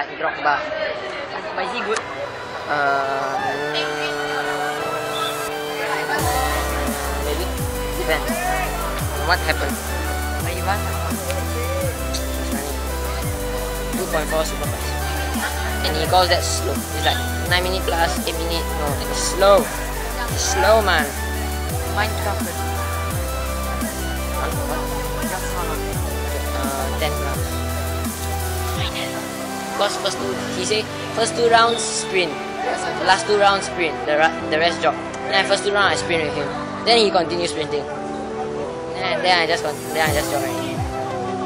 Like Drogba. Why is he good? Maybe. Depends. What happened? Why you want? 2.4 super fast. And he calls that slow. It's like 9 minutes plus 8 minutes. No, it's slow. It's slow, man. Minecraft. What? 10 rounds. Because first two rounds sprint, the last two rounds sprint, the rest jog. Then first two rounds I sprint with him. Then he continues sprinting. And then I just jog at him.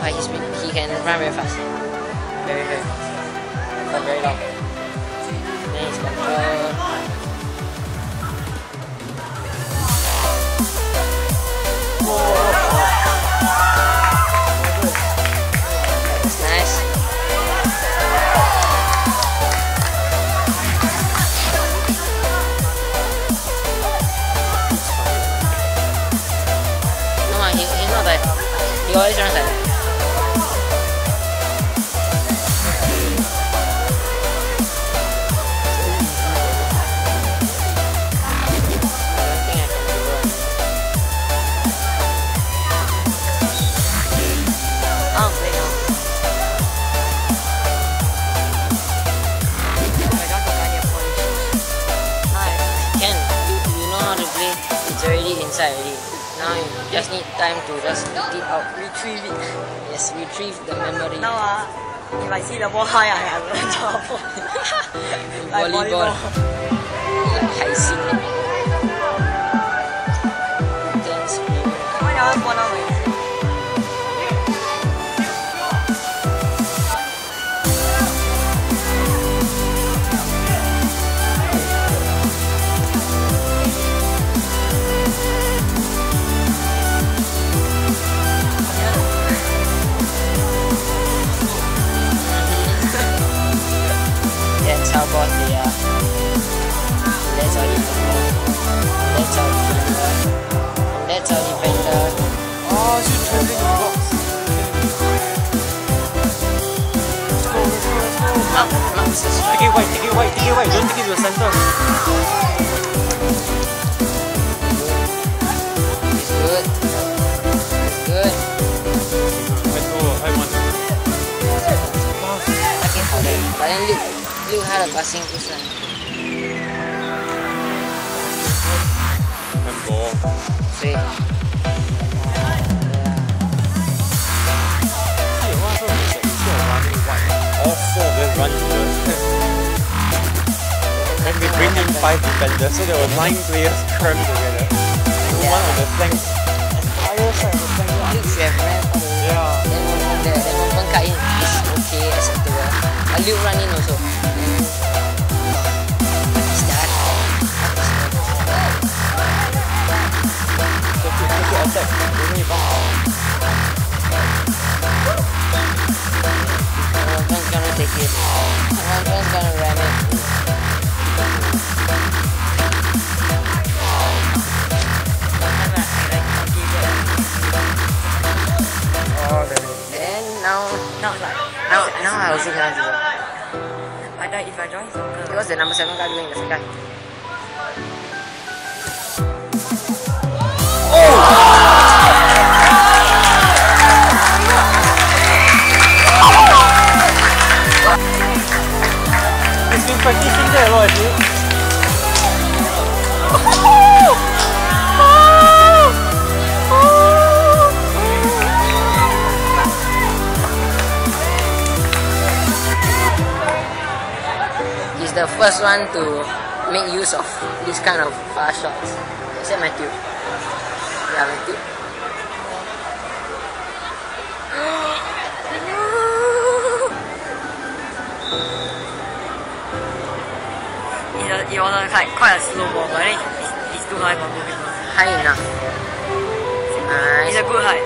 But he can run very fast, very fast, but very long. Then he's control. He always runs like that. I can. You know how to play. It's already inside already. Now you just need time to just dig it out. Retrieve it. Yes, retrieve the memory. Now if I see the ball high, I will drop the ball. Like volleyball. High seat. Intense play. Why do I have one out? That's how bad they are. That's how defender. That's how defender. And that's how defender. Oh, she's traveling the box. Let's go, let's go, let's go. Up, up, take it wide, take it wide, take it wide. Don't take it to the center. It's good. It's good. Let's go, I want to. Okay, hold it. But then look. You had a passing to Sean. And ball. See? All four will run to the... And we bring in 5 defenders, so there were 9 players crammed together. So yeah. One of the flanks. Entire side of the flank. Yeah. Then one cut in is okay, acceptable. A Luke run in also. One's gonna take it. One's gonna ram it. And now I also can't do that. I thought if I join soccer. It was the number 7 guy doing the second. Practicing there, right? He's the first one to make use of this kind of fast shots. Except Matthew. Yeah, Matthew. It was like quite a slow ball, but I think it's too high for moving. High enough. Nice. It's a good height.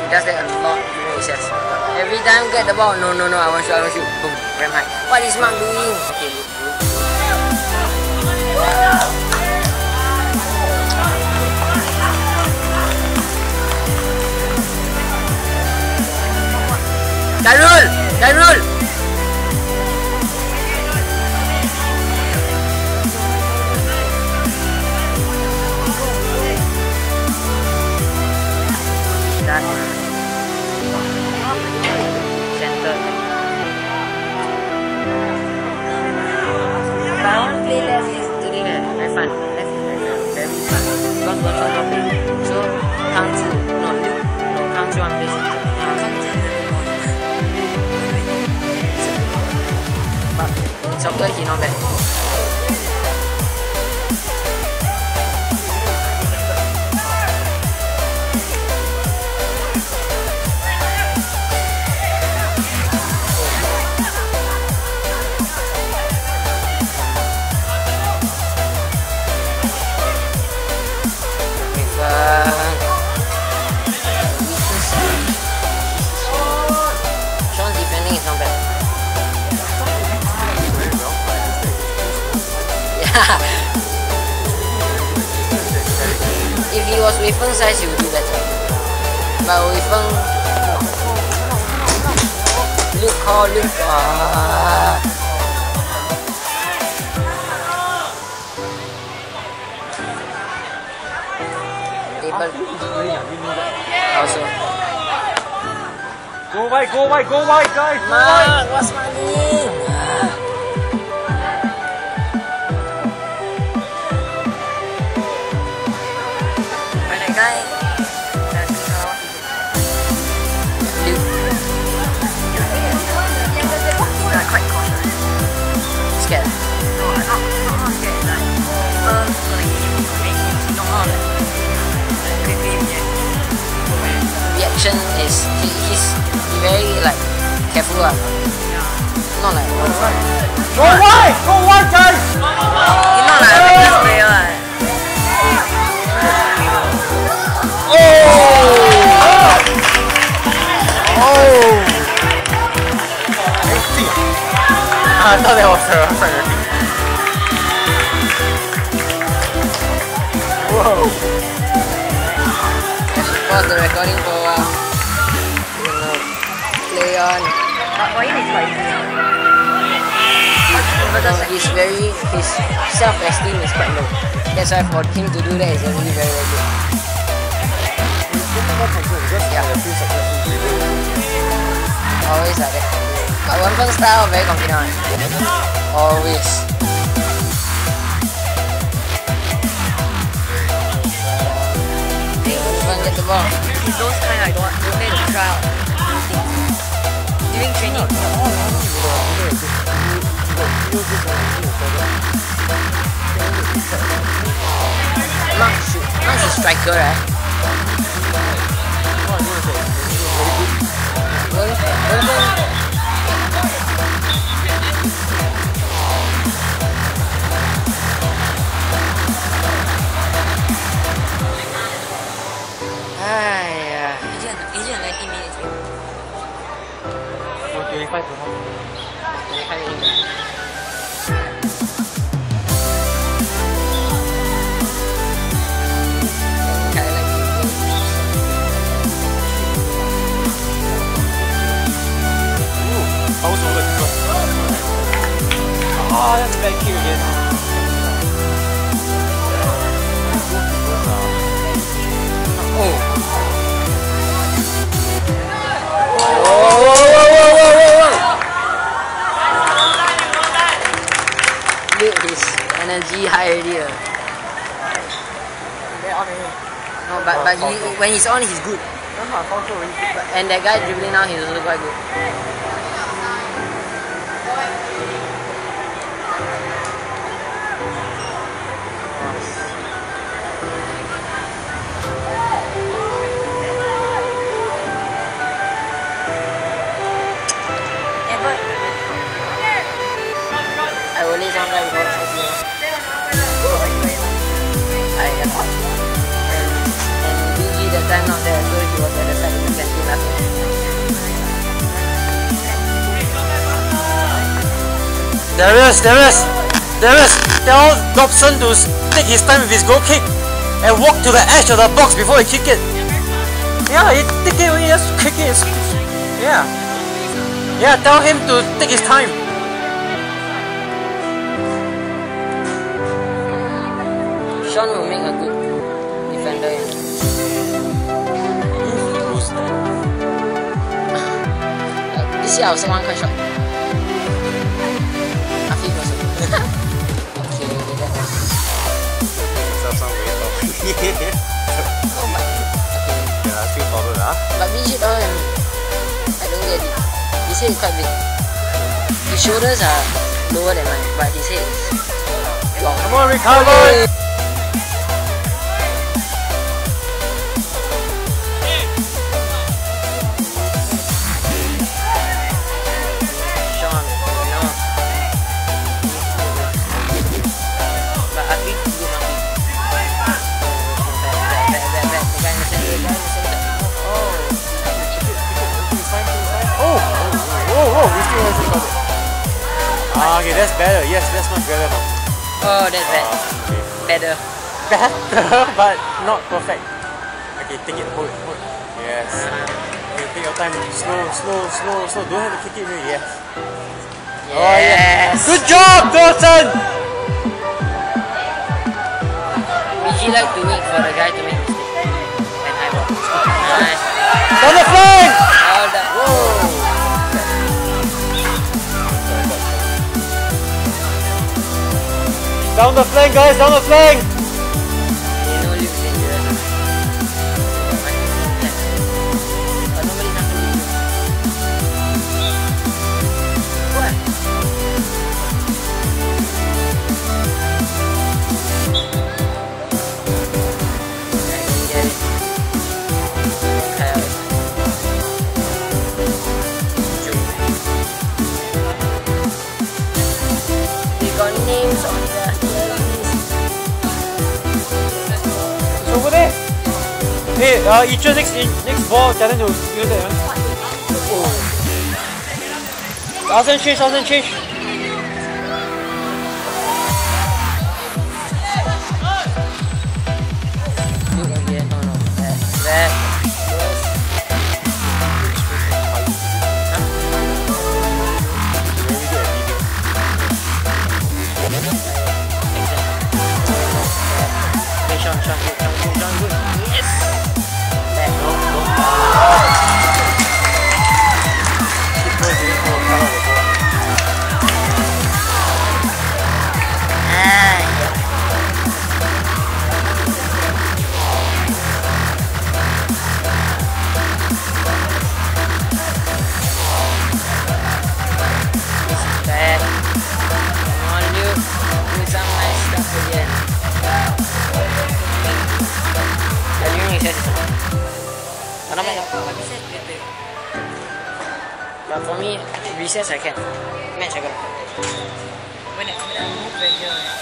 He does that a lot during recess. Every time get the ball, no, I want to shoot, Boom, ram high. What is Mark doing? Okay, look. Karol! I want to play left today. Have fun. Very fun. Because what you're not playing, so count you. No, count you and play. It's okay, he not bad. If he was weapon size, he would do better. But weapon... Look how, look how... Table. Also. Go wide, guys! Man, what's my name? Scared. No, I'm not scared. Like, reaction is he's very like careful. Not like go wide, guys. He's not like a big player. I thought that was her. Whoa! I should pause the recording for a while. Play on. His self-esteem is quite low. That's why for him to do that is really very, very good. Yeah. Always like that. But one person style, very confident. Always. Don't get the ball. It's those kind I don't play the trial. During training. Mark's a striker, right? What? Oh, that's back here again. Whoa! Dude, his energy high already. No, but he, when he's on, he's good. And that guy dribbling now, he's also quite good. I'm not there, so he was at the side of the central left. Darius tell Dobson to take his time with his goal kick and walk to the edge of the box before he kick it. Yeah, he take it when he has to kick it. Yeah. Yeah, tell him to take his time. Sean will make a good defender. This year I was second question. I think it was okay, let us But me, I don't get it. They say it's quite big. The shoulders are lower than mine, but they say it's long. Come on, recover! Ah, okay, that's better. Yes, that's much better now. Oh, that's okay. Better. Better, but not perfect. Okay, take it, hold it, hold it. Yes. Okay, take your time. Slow. Don't have to kick it really. Yes. Yes. Oh, yes. Good job, Dawson! Would you like to wait for the guy to make mistake? And I will. Nice. On the flank! Well done. Whoa. Down the flank, guys, down the flank! Hey, each next ball, tell them to use it. Oh. Dawson change. But for me, recess I can. Match I got. When I move pressure.